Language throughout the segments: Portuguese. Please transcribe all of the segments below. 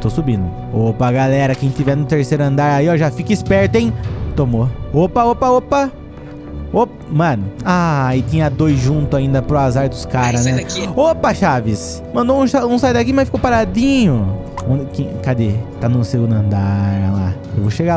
Tô subindo. Opa, galera, quem tiver no terceiro andar aí, ó, já fica esperto, hein? Tomou. Opa. Opa, mano. Ah, e tinha dois juntos ainda pro azar dos caras, né? Opa, Chaves. Mandou um sair daqui, mas ficou paradinho. Cadê? Tá no segundo andar lá. Eu vou chegar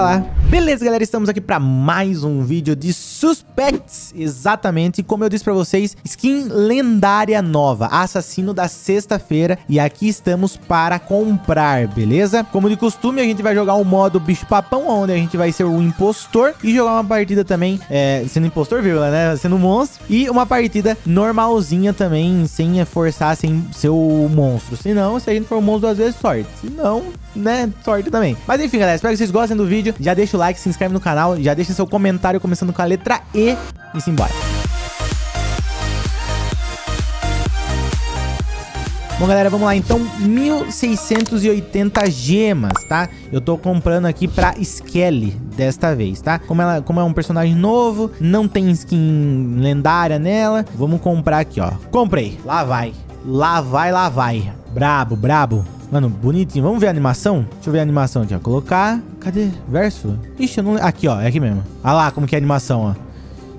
lá. Beleza, galera, estamos aqui pra mais um vídeo de Suspects. Exatamente, como eu disse pra vocês, skin lendária nova, assassino da sexta-feira. E aqui estamos para comprar, beleza? Como de costume, a gente vai jogar o modo bicho papão, onde a gente vai ser o impostor e jogar uma partida também, sendo impostor, né? Sendo monstro. E uma partida normalzinha também, sem forçar, sem ser o monstro. Senão, se a gente for o monstro, às vezes, sorte. Se não, né? Sorte também. Mas enfim, galera, espero que vocês gostem do vídeo. Já deixa o like, se inscreve no canal, já deixa seu comentário começando com a letra E e simbora. Bom, galera, vamos lá então, 1680 gemas, tá? Eu tô comprando aqui pra Skelly desta vez, tá? Como é um personagem novo, não tem skin lendária nela, vamos comprar aqui, ó. Comprei, lá vai. Brabo. Mano, bonitinho. Vamos ver a animação? Deixa eu ver a animação aqui, ó. Colocar... Cadê? Verso? Ixi, eu não... Aqui, ó. É aqui mesmo. Ah lá, como que é a animação, ó.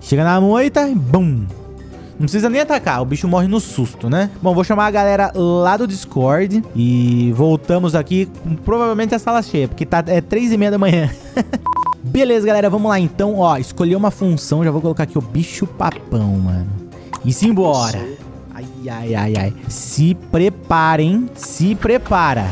Chega na moita e... Bum! Não precisa nem atacar. O bicho morre no susto, né? Bom, vou chamar a galera lá do Discord. E voltamos aqui. Provavelmente a sala cheia, porque tá... É 3:30 da manhã. Beleza, galera. Vamos lá, então. Ó, escolher uma função. Já vou colocar aqui o bicho papão, mano. E simbora. Ai. Se preparem. Se prepara.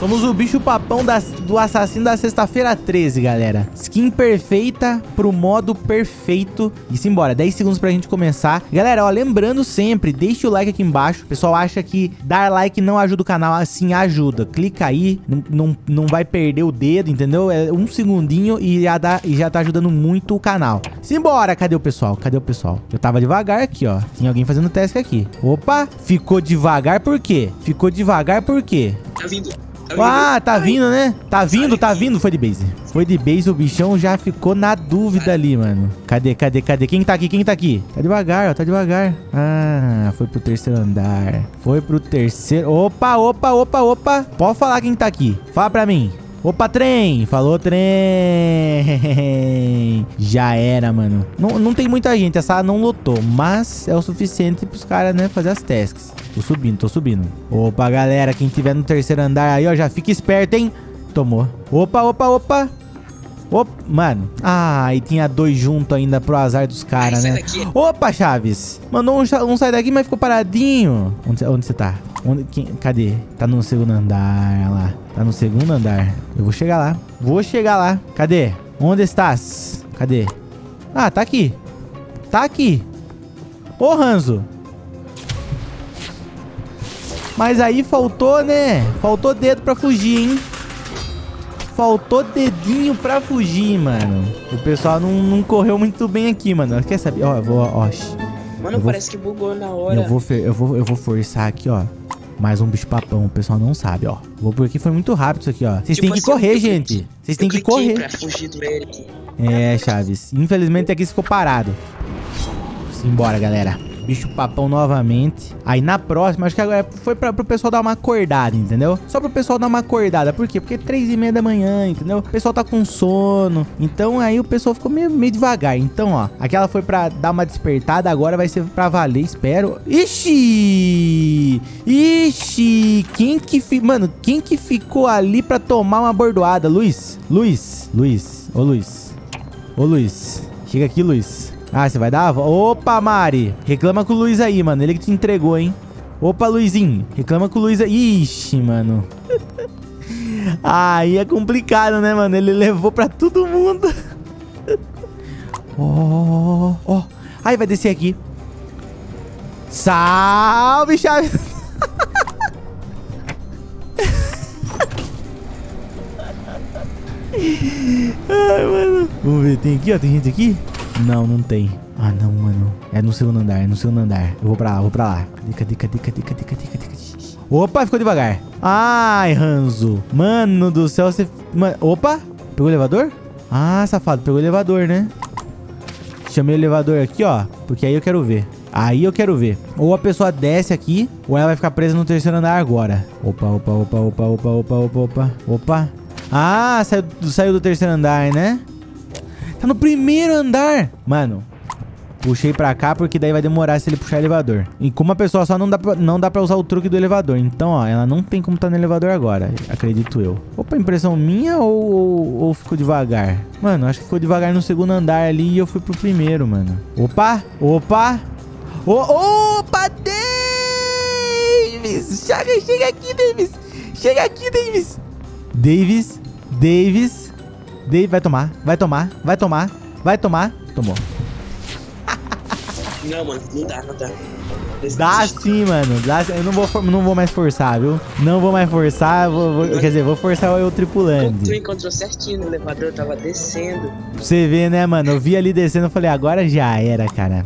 Somos o bicho papão do assassino da sexta-feira 13, galera. Skin perfeita pro modo perfeito. E simbora, 10 segundos pra gente começar. Galera, ó, lembrando sempre, deixa o like aqui embaixo. O pessoal acha que dar like não ajuda o canal, assim ajuda. Clica aí, não vai perder o dedo, entendeu? É um segundinho e já tá ajudando muito o canal. Simbora, cadê o pessoal? Eu tava devagar aqui, ó. Tinha alguém fazendo teste aqui. Opa, ficou devagar por quê? Tá vindo. Ah, tá vindo, né? Tá vindo. Foi de base, o bichão já ficou na dúvida ali, mano. Cadê? Quem tá aqui? Tá devagar. Ah, foi pro terceiro andar. Opa. Pode falar quem tá aqui. Fala pra mim. Opa, trem. Falou, trem. Já era, mano. Não tem muita gente. A sala não lotou, mas é o suficiente pros caras, né, fazer as tasks. Tô subindo. Opa, galera, quem tiver no terceiro andar aí, ó, já fica esperto, hein? Tomou. Opa. Opa, mano. Ah, e tinha dois juntos ainda pro azar dos caras, né? Opa, Chaves. Mandou um sair daqui, mas ficou paradinho. Onde você tá? Cadê? Tá no segundo andar lá. Eu vou chegar lá. Cadê? Onde estás? Cadê? Ah, tá aqui. Ô, Ranzo. Mas aí faltou, né? Faltou dedo pra fugir, hein? Faltou dedinho pra fugir, mano. O pessoal não correu muito bem aqui, mano. Quer saber? Ó, eu vou... Ó, mano, parece que bugou na hora. Eu vou forçar aqui, ó. Mais um bicho papão. O pessoal não sabe, ó. Vou por aqui, foi muito rápido isso aqui, ó. Vocês têm que correr, gente. Vocês têm que correr. Pra fugir do Eric. É, Chaves. Infelizmente aqui ficou parado. Simbora, galera. Bicho papão novamente. Aí na próxima, acho que agora foi pro pessoal dar uma acordada, entendeu? Só pro pessoal dar uma acordada. Por quê? Porque é 3:30 da manhã, entendeu? O pessoal tá com sono. Então aí o pessoal ficou meio devagar. Então, ó, aquela foi pra dar uma despertada. Agora vai ser pra valer, espero. Ixi! Mano, quem que ficou ali pra tomar uma bordoada? Luiz. Ô, Luiz. Chega aqui, Luiz. Ah, você vai dar a volta. Opa, Mari. Reclama com o Luiz aí, mano. Ele que te entregou, hein? Opa, Luizinho. Reclama com o Luiz aí. Ixi, mano. Aí é complicado, né, mano? Ele levou pra todo mundo. Ó. Aí vai descer aqui. Salve, Chaves. Ai, mano. Vamos ver. Tem aqui, ó. Tem gente aqui. Não tem. Ah, não, mano. É no segundo andar, Eu vou pra lá, Cadê? Opa, ficou devagar. Ai, Ranzo. Mano do céu, você... Opa, pegou o elevador? Ah, safado, pegou o elevador, né? Chamei o elevador aqui, ó. Porque aí eu quero ver. Aí eu quero ver. Ou a pessoa desce aqui, ou ela vai ficar presa no terceiro andar agora. Opa, opa, opa, opa, opa, opa, opa, opa. Opa. Ah, saiu do terceiro andar, né? Tá no primeiro andar. Mano, puxei pra cá porque daí vai demorar se ele puxar o elevador. E como a pessoa só não dá pra usar o truque do elevador. Então, ó, ela não tem como tá no elevador agora, acredito eu. Opa, impressão minha ou ficou devagar? Mano, acho que ficou devagar no segundo andar ali e eu fui pro primeiro, mano. Opa, opa. Opa, Davis! Chega aqui, Davis! Chega aqui, Davis! Davis. Vai tomar, vai tomar, vai tomar, vai tomar. Tomou. Não, mano, não dá, não dá. Dá sim, mano. Dá, eu não vou mais forçar, viu? Não vou mais forçar, quer dizer, vou forçar eu tripulando. Tu encontrou certinho no elevador, eu tava descendo. Pra você ver, né, mano? Eu vi ali descendo, eu falei, agora já era, cara.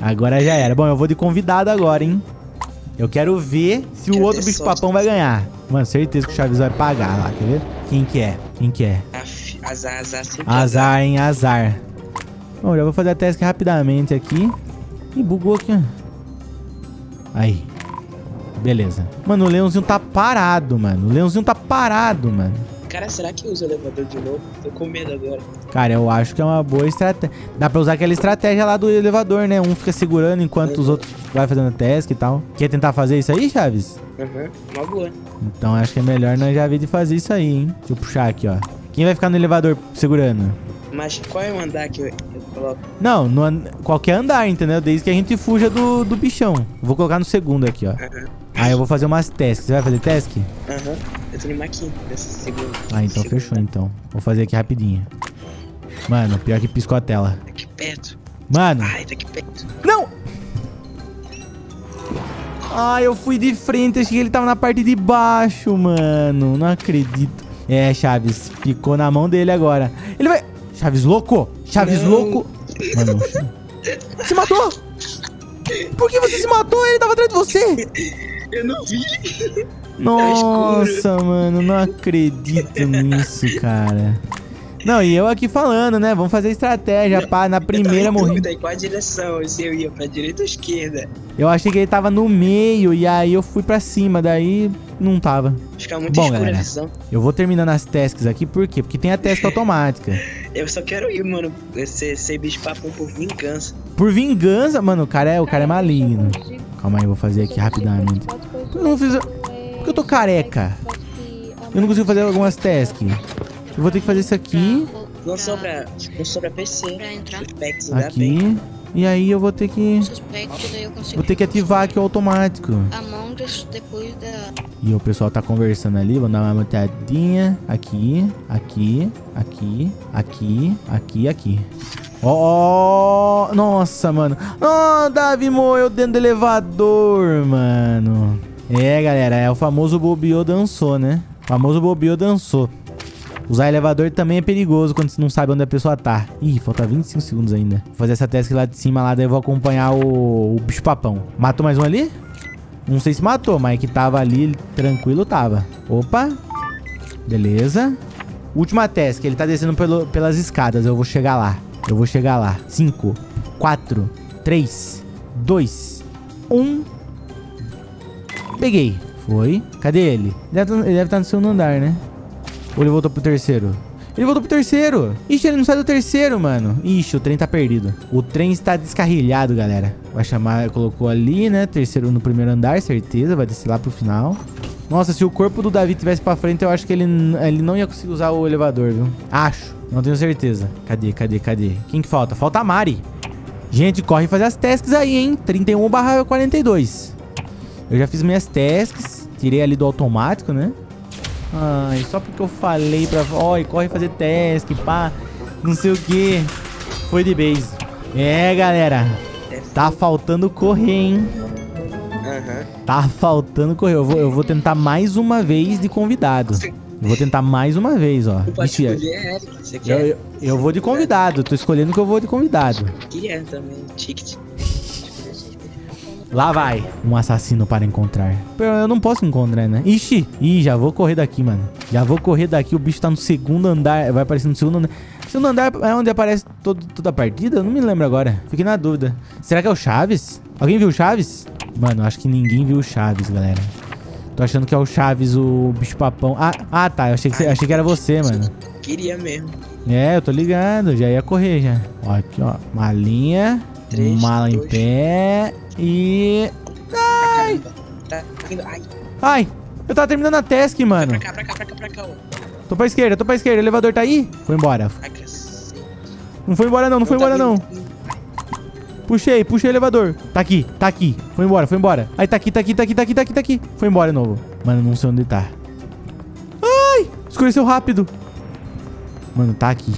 Agora já era. Bom, eu vou de convidado agora, hein? Eu quero ver se o outro bicho-papão vai ganhar. Mano, certeza que o Chaves vai pagar lá, quer ver? Quem que é? Quem que é? Azar, azar, sempre azar, hein? Azar. Bom, já vou fazer a task rapidamente aqui. Ih, bugou aqui, ó. Aí. Beleza. Mano, o leãozinho tá parado, mano. O leãozinho tá parado, mano. Cara, será que usa o elevador de novo? Tô com medo agora. Cara, eu acho que é uma boa estratégia. Dá pra usar aquela estratégia lá do elevador, né? Um fica segurando enquanto os outros vai fazendo task e tal. Quer tentar fazer isso aí, Chaves? Aham, uma boa. Então acho que é melhor nós já vir de fazer isso aí, hein? Deixa eu puxar aqui, ó. Quem vai ficar no elevador segurando? Mas qual é o andar que eu coloco? Não, qualquer andar, entendeu? Desde que a gente fuja do bichão. Vou colocar no segundo aqui, ó. Aham. Aí eu vou fazer umas tasks. Você vai fazer task? Aham. Eu tô no aqui, nessa segunda. Ah, então fechou, então. Vou fazer aqui rapidinho. Mano, pior que piscou a tela. Tá aqui perto. Mano. Ai, tá aqui perto. Não! Ai, eu fui de frente. Achei que ele tava na parte de baixo, mano. Não acredito. É, Chaves. Ficou na mão dele agora. Ele vai... Chaves louco. Chaves não. Louco. Mano, se matou? Por que você se matou? Ele tava atrás de você. Eu não vi. Nossa, mano, não acredito nisso, cara. Não, e eu aqui falando, né? Vamos fazer estratégia, não, pá. Na primeira morri. Qual a direção? Se eu ia pra direita ou esquerda? Eu achei que ele tava no meio e aí eu fui pra cima, daí não tava. Fica muito escura, galera, a visão. Eu vou terminando as tasks aqui, por quê? Porque tem a task automática. Eu só quero ir, mano. Ser bicho papão por vingança. Por vingança? Mano, o cara é maligno. Calma aí, eu vou fazer aqui rapidamente. Eu não fiz... Porque eu tô careca. Eu não consigo fazer algumas tasks. Eu vou ter que fazer isso aqui. Não sobra PC. Suspects aqui. E aí eu vou ter que... Vou ter que ativar aqui o automático. E o pessoal tá conversando ali. Vou dar uma matadinha. Aqui, aqui, aqui, aqui, aqui, aqui. Oh, nossa, mano. Oh, Davi morreu dentro do elevador, mano. É, galera, é o famoso bobeou dançou, né? O famoso bobeou dançou. Usar elevador também é perigoso quando você não sabe onde a pessoa tá. Ih, falta 25 segundos ainda. Vou fazer essa task lá de cima, lá daí eu vou acompanhar o bicho-papão. Matou mais um ali? Não sei se matou, mas que tava ali, tranquilo tava. Opa. Beleza. Última task, ele tá descendo pelas escadas, eu vou chegar lá. Eu vou chegar lá. 5, 4, 3, 2, 1. Peguei. Foi. Cadê ele? Ele deve estar no segundo andar, né? Ou ele voltou pro terceiro? Ele voltou pro terceiro! Ixi, ele não sai do terceiro, mano. Ixi, o trem tá perdido. O trem está descarrilhado, galera. Vai chamar, colocou ali, né? Terceiro no primeiro andar, certeza. Vai descer lá pro final. Nossa, se o corpo do Davi tivesse pra frente, eu acho que ele não ia conseguir usar o elevador, viu? Acho. Não tenho certeza. Cadê, cadê, cadê? Quem que falta? Falta a Mari. Gente, corre fazer as tasks aí, hein? 31/42. Eu já fiz minhas tasks. Tirei ali do automático, né? Ai, só porque eu falei pra... Ó, corre fazer task, pá. Não sei o que. Foi de base. É, galera. Tá faltando correr, hein? Tá faltando correr. Eu vou tentar mais uma vez de convidado. Eu vou tentar mais uma vez, ó. Ixi, eu vou de convidado. Tô escolhendo que eu vou de convidado. Lá vai. Um assassino para encontrar. Eu não posso encontrar, né? Ixi. Ih, já vou correr daqui, mano. Já vou correr daqui. O bicho tá no segundo andar. Vai aparecer no segundo andar. Segundo andar é onde aparece toda a partida? Eu não me lembro agora. Fiquei na dúvida. Será que é o Chaves? Alguém viu o Chaves? Mano, acho que ninguém viu o Chaves, galera. Tô achando que é o Chaves, o bicho-papão. Ah, tá. Eu achei que, achei que era você, mano. Queria mesmo. É, eu tô ligado. Já ia correr, já. Ó, aqui, ó. Malinha. Mala em pé. E... Ai! Tá vindo. Ai! Ai! Eu tava terminando a task, mano. Pra cá, ó. Tô pra esquerda. O elevador tá aí? Foi embora. Ai, não foi embora, não. Puxei o elevador. Tá aqui. Foi embora. Aí tá aqui. Foi embora de novo. Mano, não sei onde tá. Ai! Escureceu rápido. Mano, tá aqui.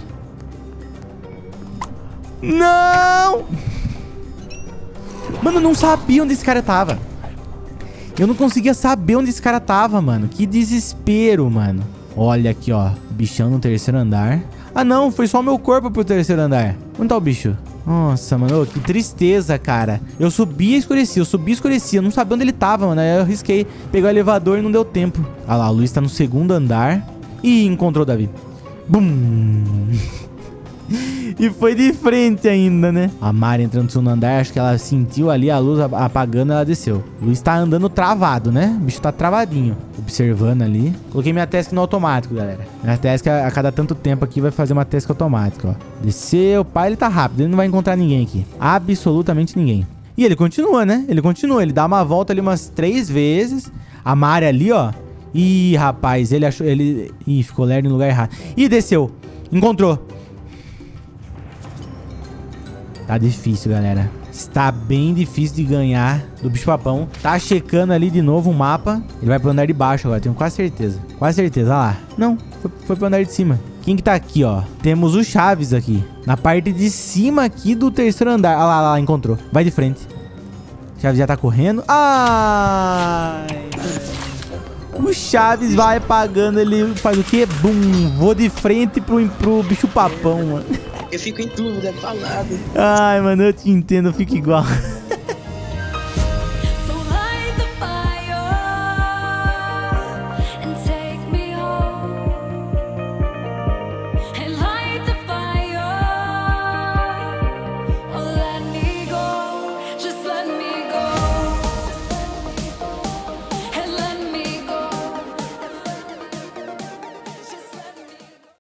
Não! Mano, eu não sabia onde esse cara tava. Eu não conseguia saber onde esse cara tava, mano. Que desespero, mano. Olha aqui, ó. Bichão no terceiro andar. Ah, não. Foi só o meu corpo pro terceiro andar. Onde tá o bicho? Nossa, mano. Que tristeza, cara. Eu subi e escureci. Eu não sabia onde ele tava, mano. Aí eu arrisquei pegar o elevador e não deu tempo. Ah lá, o Luiz tá no segundo andar. Ih, encontrou o Davi. Bum! E foi de frente ainda, né? A Mari entrando no segundo andar, acho que ela sentiu ali a luz apagando, ela desceu. O Luiz tá andando travado, né? O bicho tá travadinho. Observando ali. Coloquei minha task no automático, galera. Minha task a cada tanto tempo aqui vai fazer uma task automática, ó. Desceu, pá, ele tá rápido. Ele não vai encontrar ninguém aqui. Absolutamente ninguém. E ele continua, né? Ele dá uma volta ali umas 3 vezes. A Mari ali, ó. Ih, rapaz, ele achou... Ih, ficou lerdo no lugar errado. Ih, desceu. Encontrou. Tá difícil, galera. Está bem difícil de ganhar do bicho-papão. Tá checando ali de novo o mapa. Ele vai pro andar de baixo agora, tenho quase certeza. Olha lá. Não, foi pro andar de cima. Quem que tá aqui, ó? Temos o Chaves aqui. Na parte de cima aqui do terceiro andar. Olha lá, encontrou. Vai de frente. Chaves já tá correndo. Ai! O Chaves vai pagando, ele faz o quê? Bum! Vou de frente pro bicho-papão, mano. Eu fico em dúvida, falado. Ai, mano, eu te entendo, eu fico igual.